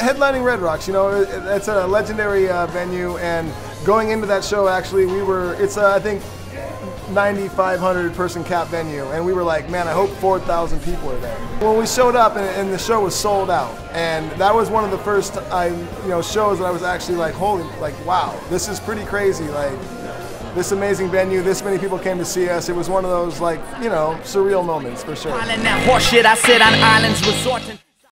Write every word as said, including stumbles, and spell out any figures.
Headlining Red Rocks, you know, it's a legendary uh, venue, and going into that show, actually, we were, it's a, I think, ninety-five hundred person cap venue, and we were like, man, I hope four thousand people are there. Well, we showed up, and, and the show was sold out, and that was one of the first, I, you know, shows that I was actually like, holy, like, wow, this is pretty crazy, like, this amazing venue, this many people came to see us. It was one of those, like, you know, surreal moments, for sure.